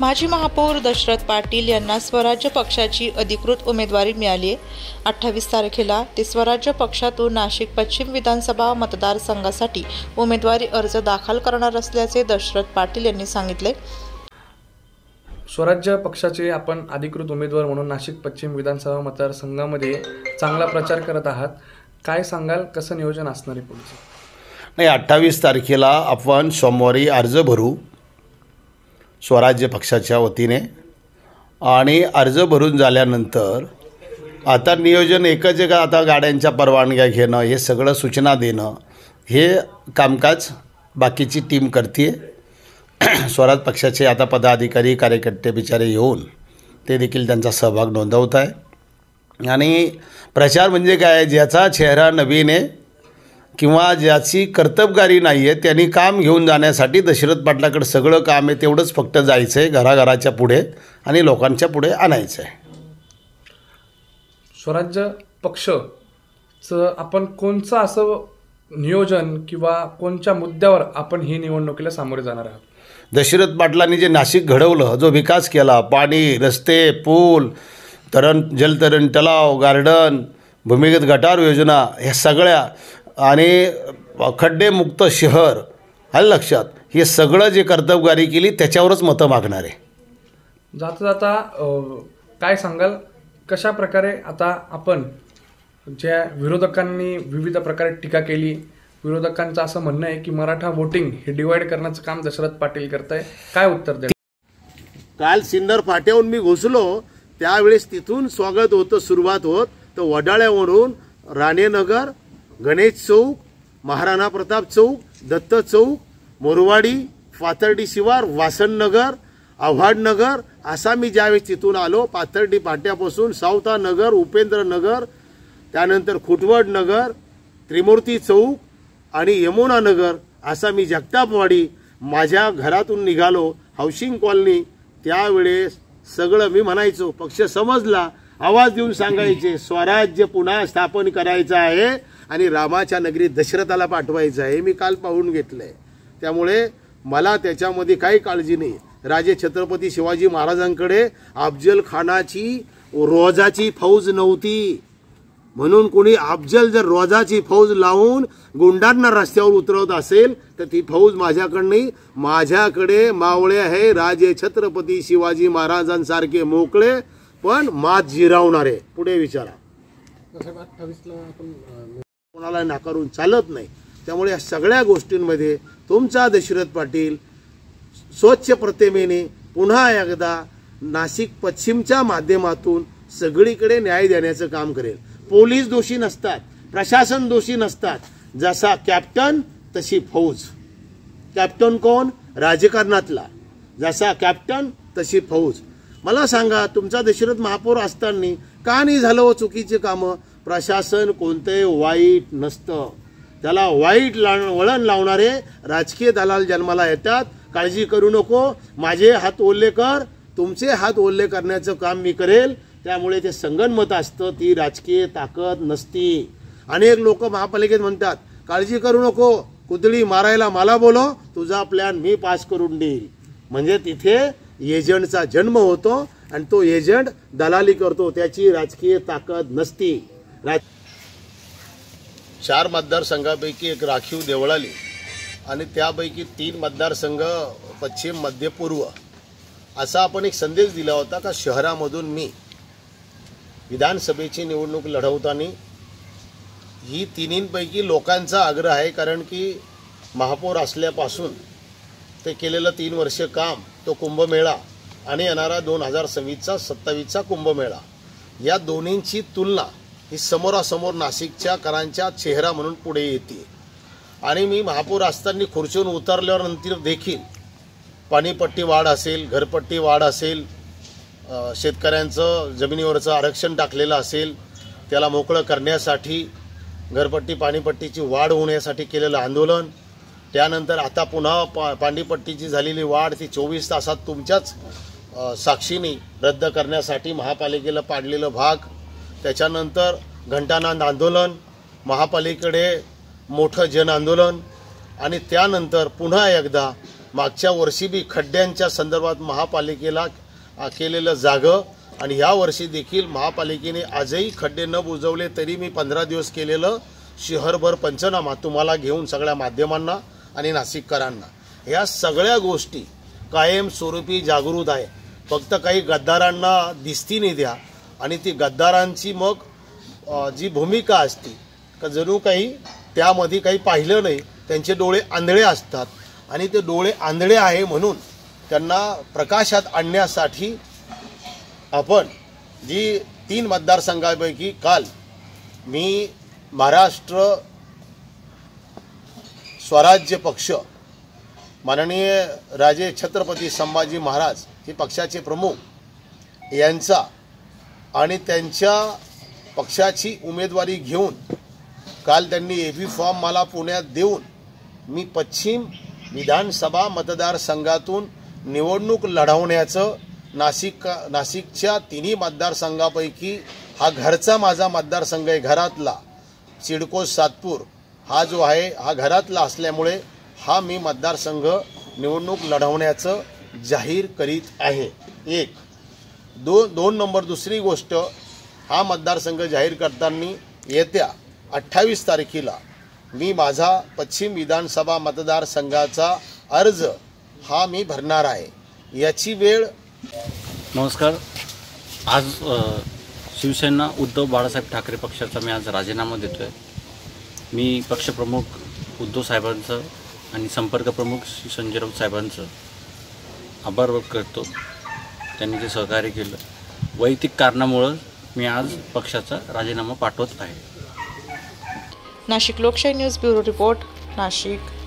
माजी महापौर दशरथ पाटील यांना स्वराज्य पक्षाची अधिकृत उमेदवारी मिळाली आहे। 28 तारखेला ते स्वराज्य पक्षातून नाशिक पश्चिम विधानसभा मतदारसंघासाठी उमेदवारी अर्ज दाखल करणार असल्याचे दशरथ पाटील यांनी सांगितले। स्वराज्य पक्षाचे आपण अधिकृत उमेदवार म्हणून नाशिक पश्चिम विधानसभा मतदारसंघामध्ये चांगला प्रचार करत आहात, काय सांगाल, कसं नियोजन असणार आहे पुढचं? नाही, 28 तारखेला आपण सोमवारी अर्ज भरू स्वराज्य पक्षाच्या वतीने, आणि अर्ज भरून झाल्यानंतर आता नियोजन एकच आहे का, आता गाड्यांच्या परवानग्या घेणं, हे सगळं सूचना देणं, हे कामकाज बाकीची टीम करते। स्वराज्य पक्षाचे आता पदाधिकारी कार्यकर्ते बिचारे येऊन ते देखील त्यांचा सहभाग नोंदवत आहे। आणि प्रचार म्हणजे काय, ज्याचा चेहरा नवीन आहे किंवा ज्याची कर्तबगारी नाही आहे त्यांनी काम घेऊन जाण्यासाठी दशरथ पाटलाकडे सगळं काम आहे, तेवढंच फक्त जायचं आहे घराघराच्या पुढे आणि लोकांच्या पुढे आणायचं आहे। स्वराज्य पक्षचं आपण कोणचं असं नियोजन किंवा कोणत्या मुद्द्यावर आपण ही निवडणुकीला सामोरे जाणार आहोत? दशरथ पाटलांनी जे नाशिक घडवलं, जो विकास केला, पाणी, रस्ते, पूल, जलतरण तलाव, गार्डन, भूमिगत गटार योजना, ह्या सगळ्या, आणि खड्डेमुक्त शहर, आलं लक्षात, हे सगळं जे कर्तबगारी केली त्याच्यावरच मतं मागणार आहे। जाता जाता काय सांगाल, कशा प्रकारे आता आपण ज्या विरोधकांनी विविध प्रकारे टीका केली, विरोधकांचं असं म्हणणं आहे की मराठा वोटिंग हे डिवाइड करण्याचं काम दशरथ पाटील करत आहे, काय उत्तर द्या? काल सिन्नर फाट्याहून मी घुसलो त्यावेळेस तिथून स्वागत होतं, सुरुवात होत तर वडाळ्यावरून राणेनगर, गणेश चौक, महाराणा प्रताप चौक, दत्त चौक, मोरवाडी, पाथर्डी शिवार, वासननगर, आव्हाडनगर, असा मी ज्यावेळेस तिथून आलो पाथर्डी फाट्यापासून सावतानगर, उपेंद्रनगर, त्यानंतर खुटवडनगर, त्रिमूर्ती चौक आणि यमुनानगर, असा मी जगतापवाडी माझ्या घरातून निघालो हाऊसिंग कॉलनी, त्यावेळेस सगळं मी म्हणायचो, पक्ष समजला आवाज देऊन सांगायचे, स्वराज्य पुन्हा स्थापन करायचं आहे आणि रामाच्या नगरीत दशरथाला पाठवायचं आहे, मी काल पाहून घेतलं आहे। त्यामुळे मला त्याच्यामध्ये काही काळजी नाही। राजे छत्रपती शिवाजी महाराजांकडे अफजल खानाची रोजाची फौज नव्हती, म्हणून कोणी अफजल जर रोजाची फौज लावून गुंडांना रस्त्यावर उतरवत असेल तर ती फौज माझ्याकडे नाही, माझ्याकडे मावळे आहे राजे छत्रपती शिवाजी महाराजांसारखे मोकळे पण मात जिरावणारे। पुढे विचारा, कोणाला नाकारून चालत नाही। त्यामुळे या सगळ्या गोष्टींमध्ये तुमचा दशरथ पाटील स्वच्छ प्रतिमेने पुन्हा एकदा नाशिक पश्चिमच्या माध्यमातून सगळीकडे न्याय देण्याचं काम करेल। पोलीस दोषी नसतात, प्रशासन दोषी नसतात, जसा कॅप्टन तशी फौज। कॅप्टन कोण? राजकारणातला, जसा कॅप्टन तशी फौज। मला सांगा, तुमचा दशरथ महापौर असताना का नाही झालं हो चुकीचे कामं? प्रशासन कोणते वाईट नसतं, त्याला वाईट वळण लावणारे राजकीय दलाल जन्माला येतात। काळजी करू नको, माझे हात ओले कर, तुमचे हात ओले करण्याचं काम मी करेल। त्यामुळे ते संगनमत असतं, ती राजकीय ताकद नसती। अनेक लोक महापालिकेत म्हणतात, काळजी करू नको, कुदळी मारायला मला बोलो, तुझा प्लॅन मी पास करून देईल, म्हणजे तिथे एजंटचा जन्म होतो आणि तो एजंट दलाली करतो, त्याची राजकीय ताकद नसती। 4 मतदारसंघापैकी एक राखीव देवळाली आणि त्यापैकी 3 मतदारसंघ पश्चिम, मध्य, पूर्व, असा आपण एक संदेश दिला होता का शहरामधून मी विधानसभेची निवडणूक लढवताना ही तिन्हींपैकी लोकांचा आग्रह आहे, कारण की महापौर असल्यापासून ते केलेलं 3 वर्ष काम, तो कुंभमेळा आणि येणारा 2026-27चा कुंभमेळा, या दोन्हींची तुलना ही समोरासमोर नाशिकच्या करांच्या चेहरा म्हणून पुढे येते। आणि मी महापौर असताना खुर्चीवर उतरल्यानंतर देखील पाणीपट्टी वाढ असेल, घरपट्टी वाढ असेल, शेतकऱ्यांचं जमिनीवरचं आरक्षण टाकलेलं असेल त्याला मोकळं करण्यासाठी, घरपट्टी पाणीपट्टीची वाढ होण्यासाठी केलेलं आंदोलन, त्यानंतर आता पुन्हा पाणीपट्टीची झालेली वाढ ती 24 तासात तुमच्याच साक्षीने रद्द करण्यासाठी महापालिकेला पाडलेलं भाग, त्याच्यानंतर घंटानाद आंदोलन, महापालिकेकडे मोठं जन आंदोलन, आणि त्यानंतर पुन्हा एकदा मागच्या वर्षी बी खड्ड्यांच्या संदर्भात महापालिकेला केलेलं जागं आणि ह्या वर्षी देखील महापालिकेने आजही खड्डे न बुजवले तरी मी 15 दिवस केलेलं शहरभर पंचनामा तुम्हाला घेऊन सगळ्या माध्यमांना आणि नाशिककरांना ह्या सगळ्या गोष्टी कायमस्वरूपी जागृत आहे। फक्त काही गद्दारांना दिसती नाही द्या आणि ती गद्दारांची मग जी भूमिका असते का जणू काही त्यामध्ये काही पाहिलं नाही, त्यांचे डोळे आंधळे असतात आणि ते डोळे आंधळे आहे म्हणून त्यांना प्रकाशात आणण्यासाठी आपण जी 3 मतदारसंघापैकी काल मी महाराष्ट्र स्वराज्य पक्ष माननीय राजे छत्रपती संभाजी महाराज हे पक्षाचे प्रमुख यांचा आणि त्यांच्या पक्षाची उमेदवारी घेऊन काल त्यांनी एबी फॉर्म मला पुण्यात देऊन मी पश्चिम विधानसभा मतदारसंघातून निवडणूक लढवण्याचं नाशिकच्या 3 मतदारसंघापैकी हा घरचा माझा मतदारसंघ आहे, घरातला चिडको सातपूर हा जो आहे हा घरातला असल्यामुळे हा मी मतदारसंघ निवडणूक लढवण्याचं जाहीर करीत आहे। एक दोन नंबर दुसरी गोष्ट हा मतदारसंघ जाहीर करताना येत्या 28 तारखेला मी माझा पश्चिम विधानसभा मतदारसंघाचा अर्ज हा मी भरणार आहे याची वेळ। नमस्कार, आज शिवसेना उद्धव बाळासाहेब ठाकरे पक्षाचा मी आज राजीनामा देतो आहे। मी पक्षप्रमुख उद्धव साहेबांचं आणि संपर्कप्रमुख श्री संजय राऊत साहेबांचं आभार व्यक्त करतो, त्यांनी जे सहकार्य केलं। वैयक्तिक कारणामुळे मी आज पक्षाचा राजीनामा पाठवत आहे। नाशिक लोकशाही न्यूज ब्यूरो रिपोर्ट, नाशिक।